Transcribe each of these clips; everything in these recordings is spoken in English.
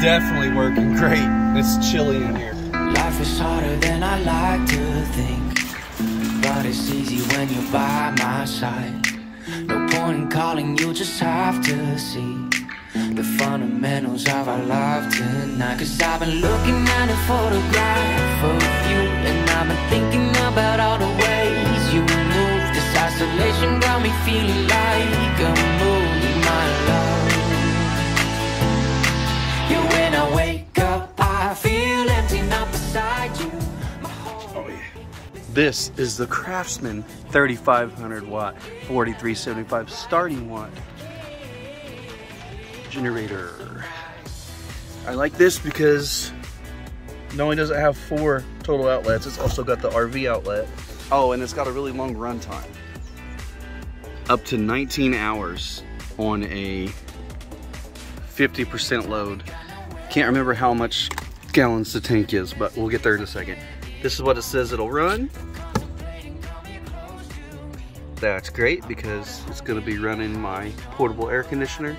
definitely working great. It's chilly in here. Life is harder than I like to think, but it's easy when you're by my side. No point in calling, you just have to see the fundamentals of our life tonight. Cause I've been looking at a photograph of you, and I've been thinking about all the ways you move. This isolation got me feeling like a movie, my love. Yeah, when I wake up, I feel empty, not beside you. Oh yeah. This is the Craftsman 3500 watt, 4375 starting watt generator. I like this because not only does it have 4 total outlets, it's also got the RV outlet. Oh, and it's got a really long run time. Up to 19 hours on a 50% load. Can't remember how much gallons the tank is, but we'll get there in a second. This is what it says it'll run. That's great because it's gonna be running my portable air conditioner,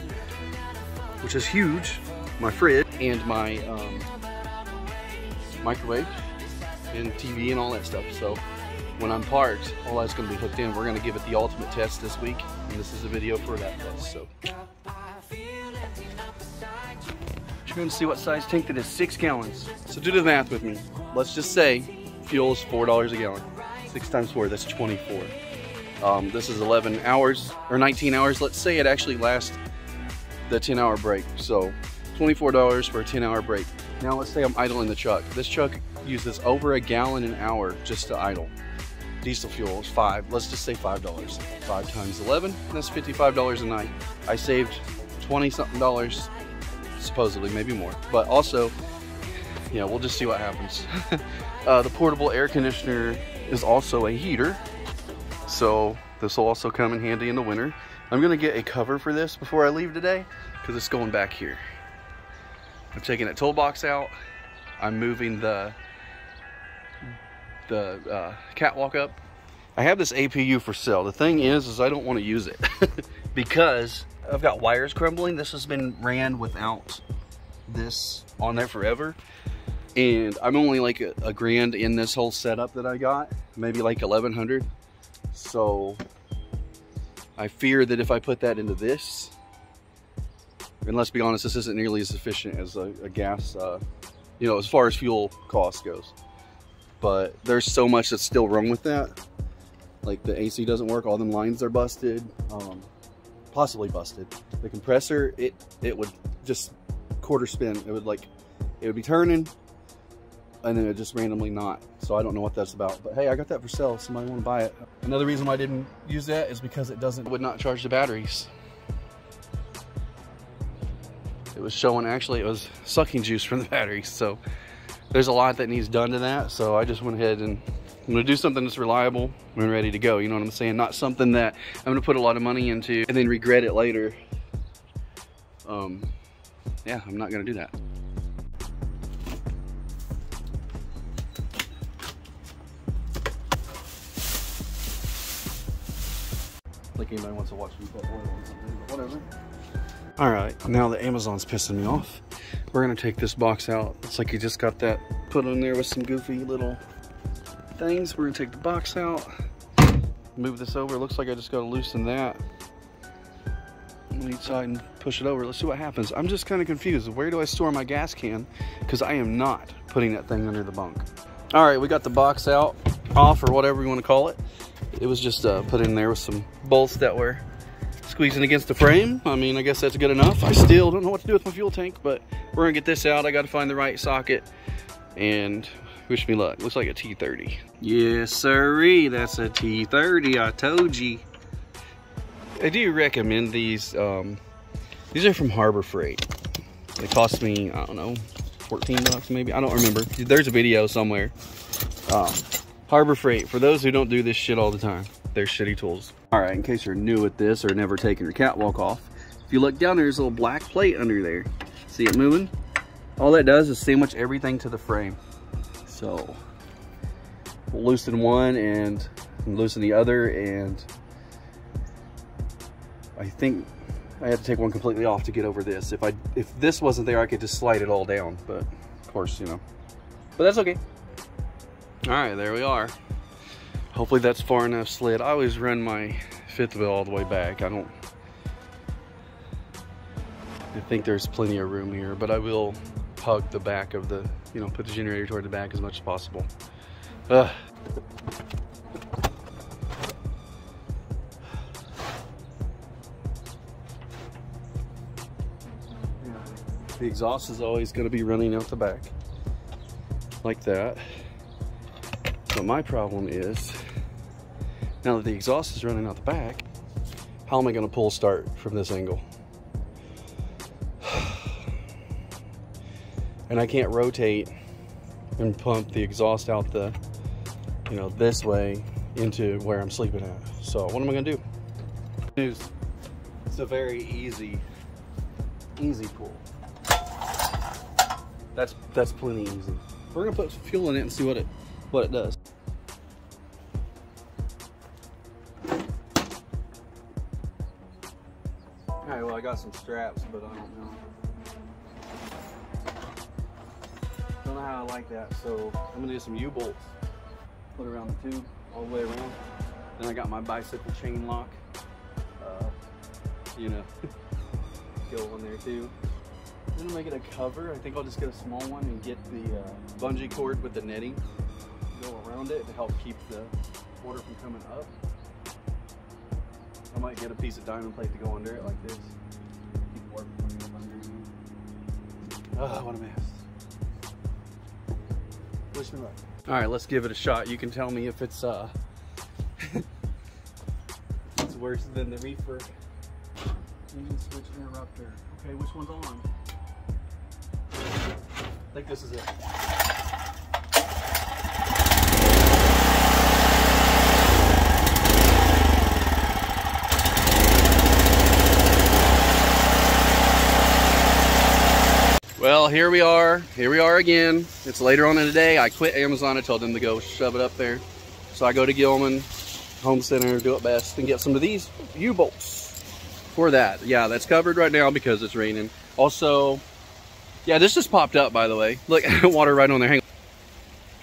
which is huge, my fridge, and my microwave, and TV and all that stuff. So when I'm parked, all that's gonna be hooked in. We're gonna give it the ultimate test this week, and this is a video for that test, so. Just gonna see what size tank that is, 6 gallons. So do the math with me. Let's just say fuel is $4 a gallon. 6 times 4, that's 24. This is 11 hours, or 19 hours. Let's say it actually lasts the 10-hour break, so $24 for a 10-hour break. Now let's say I'm idling the truck. This truck uses over $1 gallon an hour just to idle. Diesel fuel is $5, let's just say $5. 5 times 11, that's $55 a night. I saved 20-something dollars, supposedly, maybe more. But also, yeah, we'll just see what happens. The portable air conditioner is also a heater, so this will also come in handy in the winter. I'm gonna get a cover for this before I leave today because it's going back here. I'm taking that toolbox out. I'm moving the catwalk up. I have this APU for sale. The thing is I don't want to use it because I've got wires crumbling. This has been ran without this on there forever. And I'm only like a grand in this whole setup that I got, maybe like 1,100. So I fear that if I put that into this, and let's be honest, this isn't nearly as efficient as a gas, you know, as far as fuel cost goes. But there's so much that's still wrong with that. Like the AC doesn't work, all them lines are busted, possibly busted. The compressor, it would just quarter spin. It would be turning and then it just randomly not. So I don't know what that's about, but hey, I got that for sale. Somebody want to buy it. Another reason why I didn't use that is because it would not charge the batteries. It was showing, actually it was sucking juice from the batteries. So there's a lot that needs done to that. So I just went ahead and I'm gonna do something that's reliable and ready to go. You know what I'm saying? Not something that I'm gonna put a lot of money into and then regret it later. Yeah, I'm not gonna do that. Like anybody wants to watch me put oil on something, but whatever. All right, now that Amazon's pissing me off, we're gonna take this box out. It's like you just got that put on there with some goofy little things. We're gonna take the box out, move this over. It looks like I just gotta loosen that on each side and push it over. Let's see what happens. I'm just kind of confused. Where do I store my gas can? Because I am not putting that thing under the bunk. All right, we got the box out, off, or whatever you want to call it. It was just put in there with some bolts that were squeezing against the frame. I mean, I guess that's good enough. I still don't know what to do with my fuel tank, but we're gonna get this out. I gotta find the right socket, and wish me luck. Looks like a T30. Yes, sirree, that's a T30, I told you. I do recommend these are from Harbor Freight. They cost me, I don't know, 14 bucks maybe, I don't remember. There's a video somewhere. Harbor Freight, for those who don't do this shit all the time, they're shitty tools. All right, in case you're new at this or never taken your catwalk off, if you look down, there's a little black plate under there. See it moving? All that does is sandwich everything to the frame. So we'll loosen one and loosen the other, and I think I have to take one completely off to get over this. If this wasn't there, I could just slide it all down, but of course, you know, but that's okay. All right, there we are. Hopefully that's far enough slid. I always run my fifth wheel all the way back. I think there's plenty of room here, but I will hug the back of the, you know, put the generator toward the back as much as possible. The exhaust is always going to be running out the back like that. But my problem is, now that the exhaust is running out the back, how am I going to pull start from this angle? And I can't rotate and pump the exhaust out the, you know, this way into where I'm sleeping at. So what am I gonna do? It's a very easy pull. That's plenty easy. We're gonna put fuel in it and see what it does. All right, well, I got some straps, but I don't know. How I like that, so I'm gonna do some U-bolts, put around the tube all the way around. Then I got my bicycle chain lock, you know, go on there too. I'm gonna make it a cover. I think I'll just get a small one and get the bungee cord with the netting, go around it to help keep the water from coming up. I might get a piece of diamond plate to go under it like this, keep the water from coming up under it. Oh, what a mess. Wish me luck. All right, let's give it a shot. You can tell me if it's it's worse than the reefer. Engine switch interrupter. Okay, which one's on? I think this is it. Well, here we are again. It's later on in the day. I quit Amazon. I told them to go shove it up there. So I go to Gilman Home Center, do it best, and get some of these U-bolts for that. Yeah, that's covered right now because it's raining. Also, yeah, this just popped up, by the way. Look, water right on there. Hang on.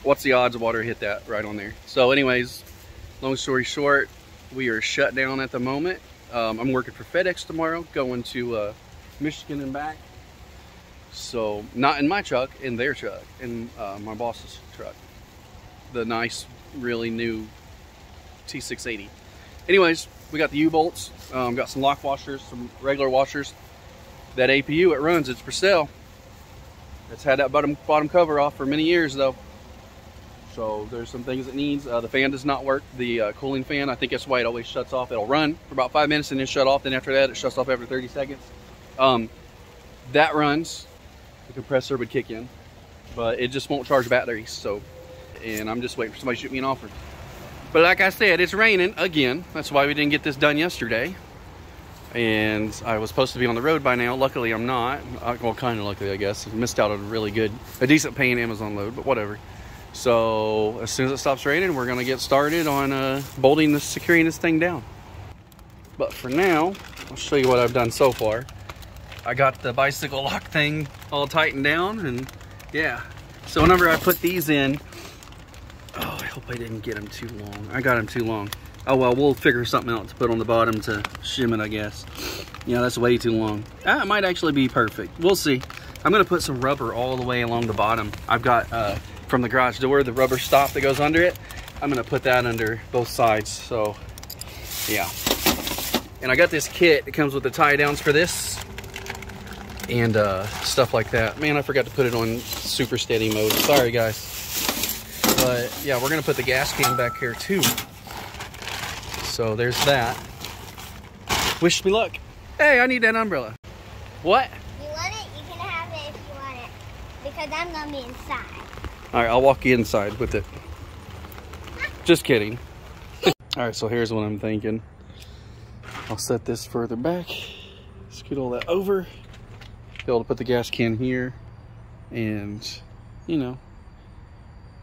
What's the odds of water hit that right on there? So anyways, long story short, we are shut down at the moment. I'm working for FedEx tomorrow, going to Michigan and back. So not in my truck, in their truck, in my boss's truck, the nice, really new T680. Anyways, we got the U-bolts, got some lock washers, some regular washers. That APU it runs, it's for sale. It's had that bottom cover off for many years though. So there's some things it needs. The fan does not work, the cooling fan. I think that's why it always shuts off. It'll run for about 5 minutes and then shut off. Then after that, it shuts off every 30 seconds. That runs. The compressor would kick in, but it just won't charge batteries. So, and I'm just waiting for somebody to shoot me an offer. But like I said, it's raining again. That's why we didn't get this done yesterday. And I was supposed to be on the road by now. Luckily I'm not. Well, kind of luckily, I guess. I missed out on a decent paying Amazon load, but whatever. So as soon as it stops raining, we're gonna get started on bolting this, securing this thing down. But for now, I'll show you what I've done so far. I got the bicycle lock thing all tightened down, and yeah. So whenever I put these in, oh, I hope I didn't get them too long. I got them too long. Oh, well, we'll figure something out to put on the bottom to shim it, I guess. Yeah, that's way too long. It might actually be perfect. We'll see. I'm gonna put some rubber all the way along the bottom. I've got, from the garage door, the rubber stop that goes under it. I'm gonna put that under both sides, so yeah. And I got this kit. It comes with the tie downs for this and stuff like that. Man, I forgot to put it on super steady mode. Sorry, guys. But yeah, we're gonna put the gas can back here too. So there's that. Wish me luck. Hey, I need that umbrella. What? You want it? You can have it if you want it. Because I'm gonna be inside. All right, I'll walk you inside with it. Just kidding. All right, so here's what I'm thinking. I'll set this further back. Scoot all that over. Be able to put the gas can here, and you know,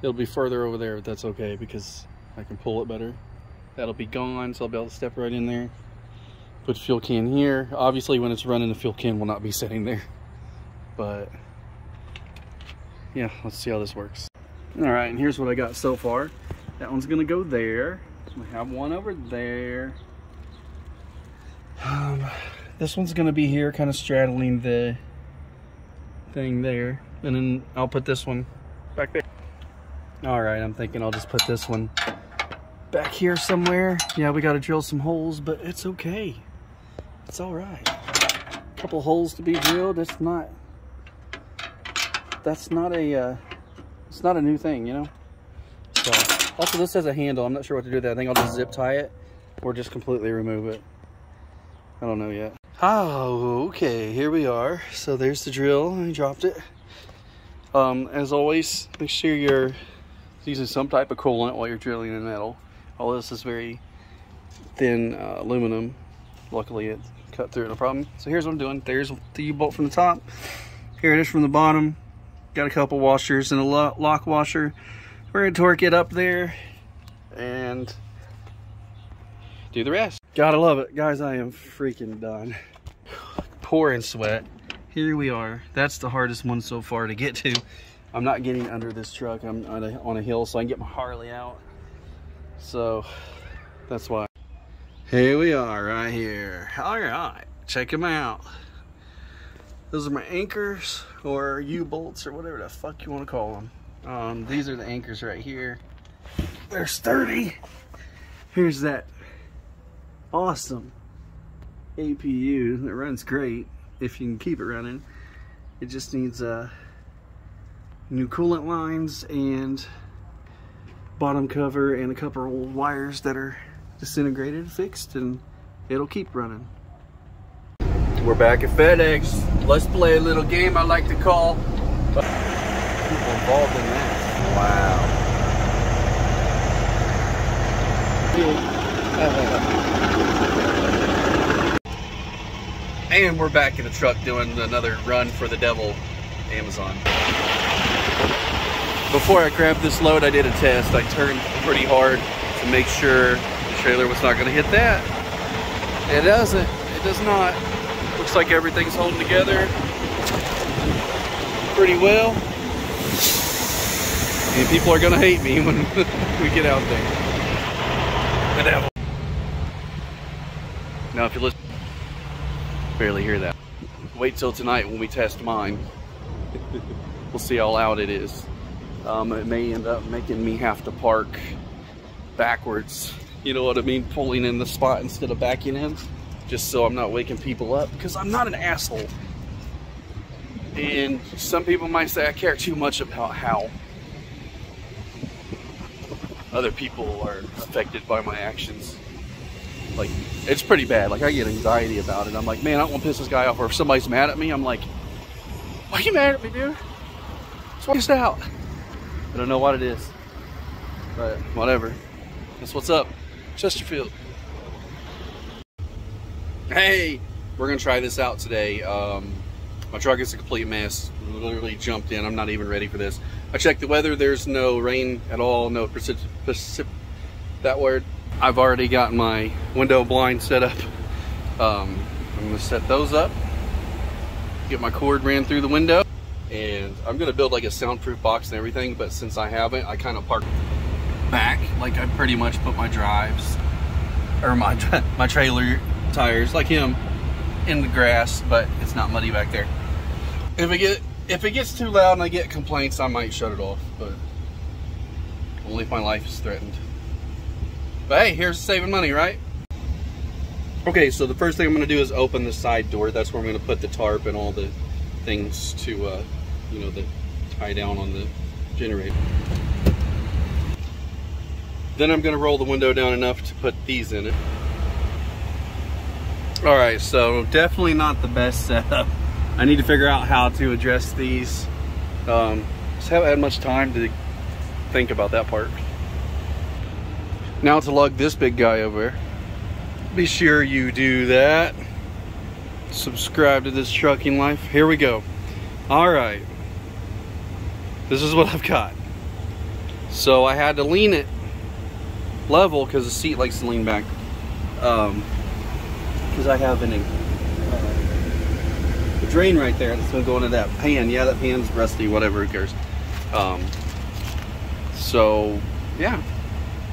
it'll be further over there, but that's okay because I can pull it better. That'll be gone, so I'll be able to step right in there. Put fuel can here. Obviously when it's running, the fuel can will not be sitting there, but yeah, let's see how this works. All right, and here's what I got so far. That one's gonna go there. So we have one over there. This one's gonna be here, kind of straddling the thing there. And then I'll put this one back there. All right, I'm thinking I'll just put this one back here somewhere. Yeah, we gotta drill some holes, but it's okay. It's all right. A couple holes to be drilled. It's not a new thing, you know? So, also this has a handle. I'm not sure what to do with that. I think I'll just zip tie it or just completely remove it. I don't know yet. Oh, okay, here we are. So there's the drill, I dropped it. As always, make sure you're using some type of coolant while you're drilling the metal. All this is very thin aluminum. Luckily it cut through no problem. So here's what I'm doing. There's the U-bolt from the top. Here it is from the bottom. Got a couple washers and a lock washer. We're gonna torque it up there and do the rest. Gotta love it. Guys, I am freaking done. Pouring sweat. Here we are. That's the hardest one so far to get to. I'm not getting under this truck. I'm on a hill so I can get my Harley out. So that's why. Here we are right here. All right, check them out. Those are my anchors or U-bolts or whatever the fuck you want to call them. These are the anchors right here. They're sturdy. Here's that awesome APU that runs great if you can keep it running. It just needs new coolant lines and bottom cover and a couple of old wires that are disintegrated fixed, and it'll keep running. We're back at FedEx. Let's play a little game I like to call. People involved in that. Wow. And we're back in the truck doing another run for the devil Amazon. Before I grabbed this load, I did a test. I turned pretty hard to make sure the trailer was not going to hit that. It doesn't. It does not. Looks like everything's holding together pretty well. And people are gonna hate me when we get out there. Now if you listen, barely hear that. Wait till tonight when we test mine. We'll see how loud it is. It may end up making me have to park backwards. You know what I mean? Pulling in the spot instead of backing in. Just so I'm not waking people up, because I'm not an asshole. And some people might say I care too much about how other people are affected by my actions. Like, it's pretty bad. Like, I get anxiety about it. I'm like, man, I don't want to piss this guy off. Or if somebody's mad at me, I'm like, why are you mad at me, dude? It's pissed out. I don't know what it is, but whatever. That's what's up. Chesterfield. Hey, we're gonna try this out today. My truck is a complete mess. Literally jumped in. I'm not even ready for this. I checked the weather. There's no rain at all. No that word. I've already got my window blind set up. I'm gonna set those up. Get my cord ran through the window, and I'm gonna build like a soundproof box and everything. But since I haven't, I kind of parked back. Like I pretty much put my drives or my trailer tires like him in the grass, but it's not muddy back there. If it gets too loud and I get complaints, I might shut it off, but only if my life is threatened. But hey, here's saving money, right? Okay, so the first thing I'm going to do is open the side door. That's where I'm going to put the tarp and all the things to you know, the tie down on the generator. Then I'm going to roll the window down enough to put these in it. All right, so definitely not the best setup. I need to figure out how to address these. Just haven't had much time to think about that part. Now to lug this big guy over. Be sure you do that. Subscribe to this trucking life. Here we go. All right. This is what I've got. So I had to lean it level because the seat likes to lean back. because I have a drain right there that's going to go into that pan. Yeah, that pan's rusty, whatever, who cares. So yeah,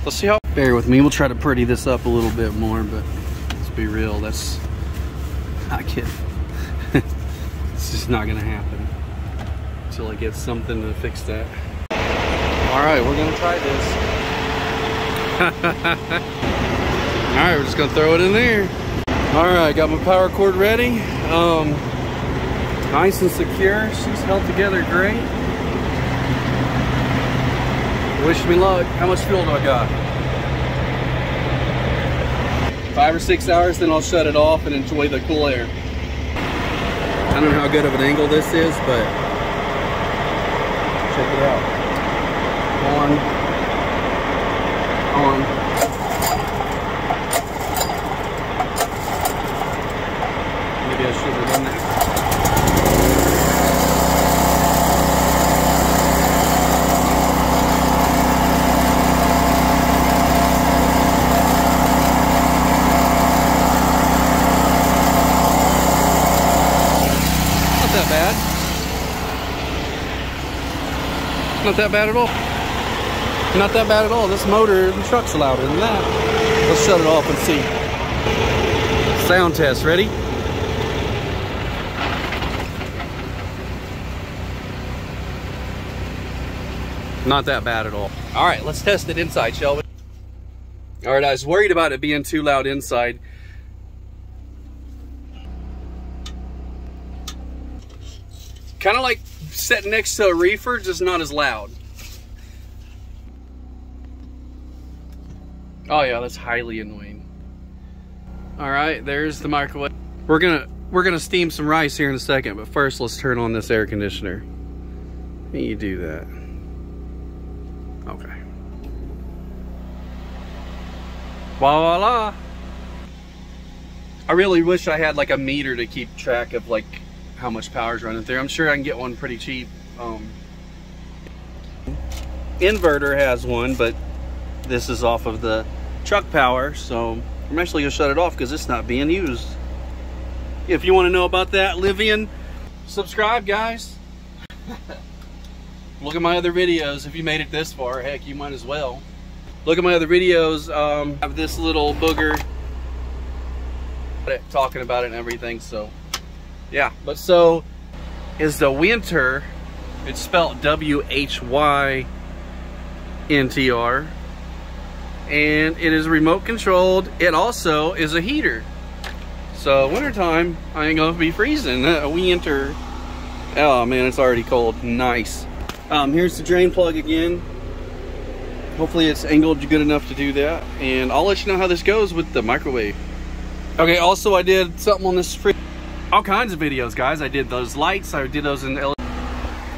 let's see how. Bear with me, we'll try to pretty this up a little bit more, but let's be real, that's not kidding. It's just not gonna happen until I get something to fix that. All right, we're gonna try this. All right, we're just gonna throw it in there. All right, got my power cord ready. Nice and secure, she's held together great. Wish me luck. How much fuel do I got? 5 or 6 hours, then I'll shut it off and enjoy the cool air. I don't know how good of an angle this is, but check it out. On. Maybe I should have done that. Not that bad at all. Not that bad at all. This motor and truck's louder than that. Let's shut it off and see. Sound test, ready? Not that bad at all. All right, let's test it inside, shall we? All right, I was worried about it being too loud inside. Kind of like sitting next to a reefer, just not as loud. Oh yeah, that's highly annoying. All right, there's the microwave. We're gonna steam some rice here in a second, but first let's turn on this air conditioner. You do that. Okay. Voila. I really wish I had like a meter to keep track of like how much power's running through. I'm sure I can get one pretty cheap. Inverter has one, but this is off of the truck power, so I'm actually gonna shut it off because it's not being used. If you want to know about that, Livian, subscribe, guys. Look at my other videos. If you made it this far, heck, you might as well. Look at my other videos. I have this little booger talking about it and everything, so. Yeah, but so is the winter. It's spelled W-H-Y-N-T-R. And it is remote controlled. It also is a heater. So wintertime, I ain't gonna be freezing. Winter. Oh man, it's already cold. Nice. Here's the drain plug again. Hopefully it's angled good enough to do that. And I'll let you know how this goes with the microwave. Okay, also I did something on this fridge. All kinds of videos, guys. I did those lights. I did those in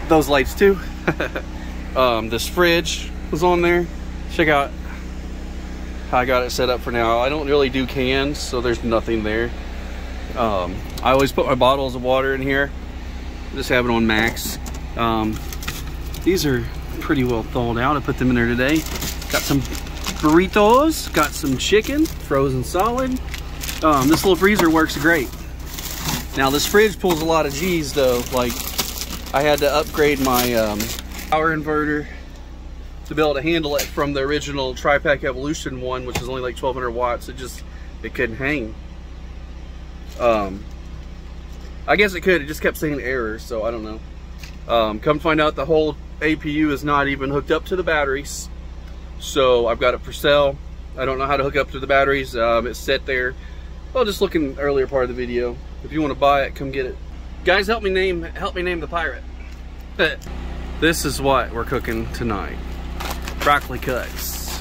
those lights too. This fridge was on there. Check out how I got it set up for now. I don't really do cans, so there's nothing there. I always put my bottles of water in here. Just have it on max. These are pretty well thawed out. I put them in there today. Got some burritos. Got some chicken, frozen solid. This little freezer works great. Now this fridge pulls a lot of G's though. Like I had to upgrade my power inverter to be able to handle it from the original Tri-Pac Evolution one, which is only like 1200 watts. It couldn't hang. I guess it could, it just kept saying error, so I don't know. Come find out the whole APU is not even hooked up to the batteries. So I've got it for sale. I don't know how to hook up to the batteries. It's set there. Well, just look in the earlier part of the video. If you want to buy it, come get it. Guys, help me name the pirate. This is what we're cooking tonight. Broccoli cuts.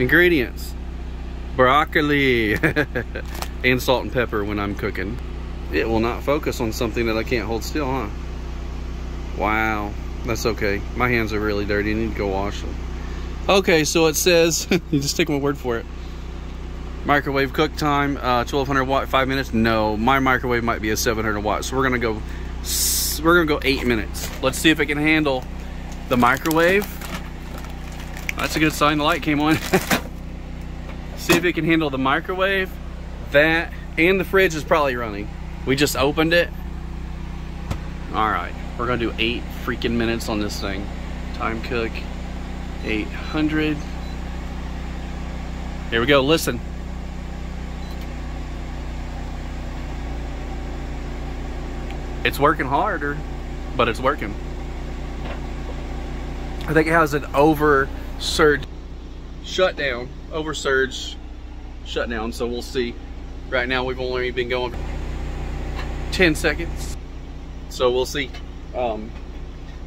Ingredients. Broccoli. And salt and pepper when I'm cooking. It will not focus on something that I can't hold still, huh? Wow. That's okay. My hands are really dirty. I need to go wash them. Okay, so it says, you just take my word for it. Microwave cook time, 1200 watt, 5 minutes. No, my microwave might be a 700 watt. So we're gonna go 8 minutes. Let's see if it can handle the microwave. That's a good sign. The light came on. See if it can handle the microwave, that, and the fridge is probably running. We just opened it. All right, we're gonna do 8 freaking minutes on this thing. Time cook, 800. Here we go, listen. It's working harder, but it's working. I think it has an over surge shutdown, so we'll see. Right now we've only been going 10 seconds, so we'll see.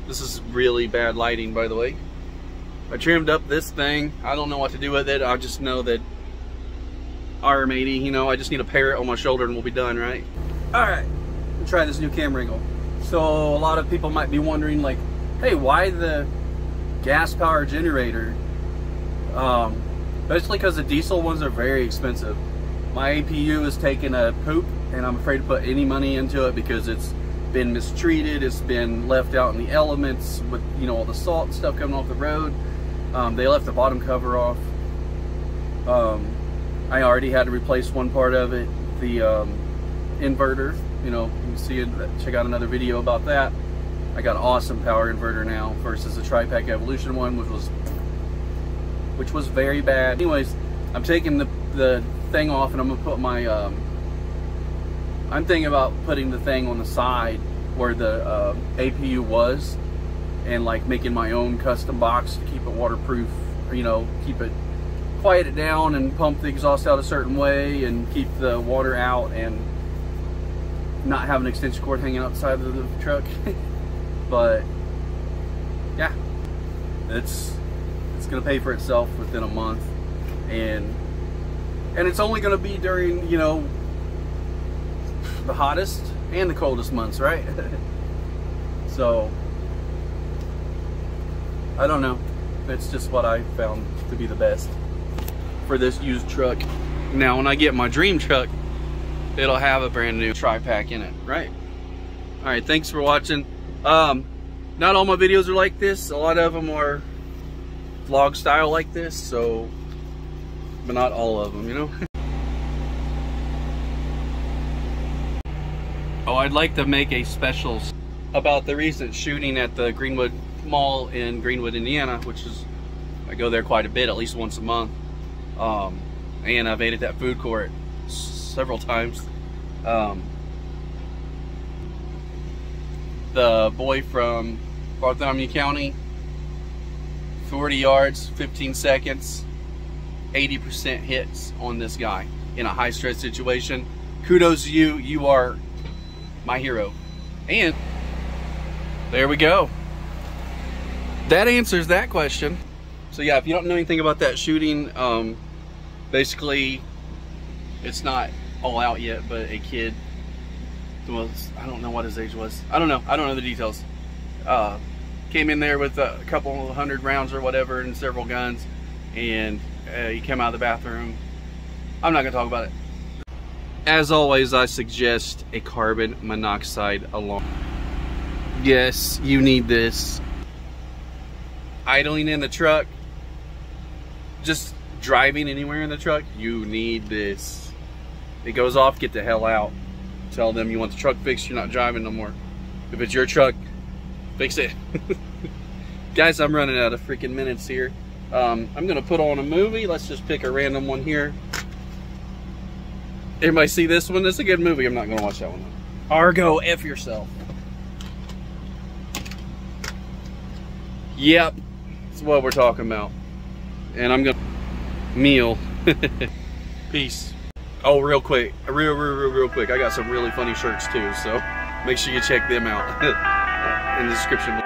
This is really bad lighting, by the way. I trimmed up this thing. I don't know what to do with it. I just know that RM80, you know, I just need to pair it on my shoulder and we'll be done, right? All right, we'll try this new camera angle. So a lot of people might be wondering, like, hey, why the gas power generator? Especially because the diesel ones are very expensive. My APU is taking a poop and I'm afraid to put any money into it because it's been mistreated. It's been left out in the elements with, you know, all the salt and stuff coming off the road. They left the bottom cover off. I already had to replace one part of it, the inverter. You know, you can see it, check out another video about that. I got an awesome power inverter now versus the Tri-Pac Evolution one, which was very bad. Anyways, I'm taking the thing off and I'm gonna put my, I'm thinking about putting the thing on the side where the APU was and like making my own custom box to keep it waterproof, or, you know, keep it, quiet it down and pump the exhaust out a certain way and keep the water out and not have an extension cord hanging outside of the truck. But yeah, it's gonna pay for itself within a month, and it's only gonna be during, you know, the hottest and the coldest months, right? So I don't know, it's just what I found to be the best for this used truck. Now when I get my dream truck, it'll have a brand new Tri-Pac in it, right? All right, thanks for watching. Not all my videos are like this. A lot of them are vlog style like this, so, but not all of them, you know? Oh, I'd like to make a special about the recent shooting at the Greenwood Mall in Greenwood, Indiana, which is, I go there quite a bit, at least once a month. And I've ate at that food court several times. The boy from Bartholomew County, 40 yards, 15 seconds, 80% hits on this guy in a high stress situation. Kudos to you, you are my hero. And there we go. That answers that question. So yeah, if you don't know anything about that shooting, basically it's not all out yet, but a kid was, I don't know what his age was. I don't know the details. Came in there with a couple hundred rounds or whatever and several guns, and he came out of the bathroom. I'm not gonna talk about it. As always, I suggest a carbon monoxide alarm. Yes, you need this. Idling in the truck, just driving anywhere in the truck, you need this. It goes off, get the hell out. Tell them you want the truck fixed, you're not driving no more. If it's your truck, fix it. Guys, I'm running out of freaking minutes here. I'm gonna put on a movie. Let's just pick a random one here. Everybody see this one? It's a good movie. I'm not gonna watch that one though. Argo, F yourself. Yep, that's what we're talking about. And I'm gonna meal. Peace. Oh, real quick, I got some really funny shirts too, so make sure you check them out in the description below.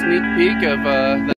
Sneak peek of the